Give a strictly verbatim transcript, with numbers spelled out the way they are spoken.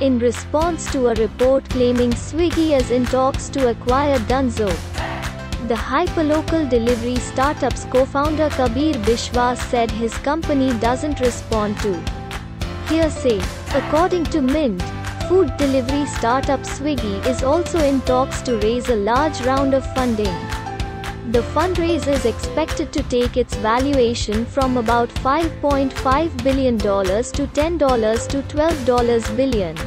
in response to a report claiming Swiggy is in talks to acquire Dunzo. The hyperlocal delivery startup's co-founder Kabeer Biswas said his company doesn't respond to hearsay. According to Mint, food delivery startup Swiggy is also in talks to raise a large round of funding. The fundraise is expected to take its valuation from about five point five billion dollars to ten to twelve billion dollars.